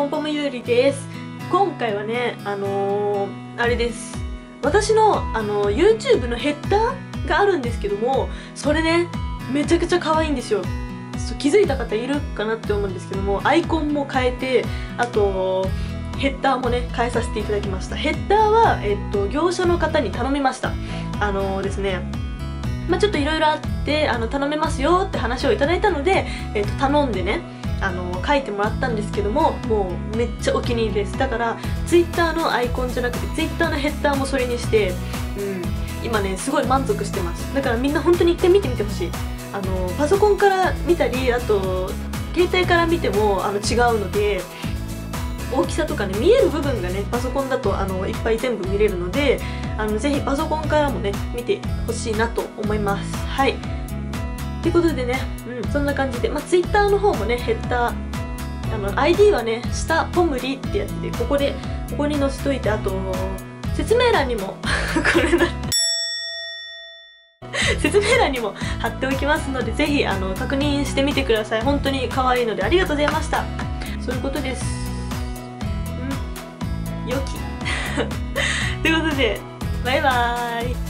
ポンポムゆりです。今回はねあれです、私のYouTube のヘッダーがあるんですけども、それねめちゃくちゃ可愛いんですよ。気づいた方いるかなって思うんですけども、アイコンも変えて、あとヘッダーもね変えさせていただきました。ヘッダーは、業者の方に頼みました。ですね、ちょっといろいろあって頼めますよって話をいただいたので、頼んでね書いてもらったんですけども、もうめっちゃお気に入りです。だから Twitter のアイコンじゃなくて Twitter のヘッダーもそれにして、今ねすごい満足してます。だからみんな本当に一回見てみてほしい。パソコンから見たり、あと携帯から見ても違うので、大きさとかね見える部分がねパソコンだといっぱい全部見れるので、ぜひパソコンからもね見てほしいなと思います。はい、ってことでね、そんな感じで、Twitter の方もねヘッダーID はね下ポムリってやつで、ここに載せといて、あと説明欄にもこれだ説明欄にも貼っておきますので、ぜひ確認してみてください。本当に可愛いので、ありがとうございました。そういうことです。良きということで、バイバーイ。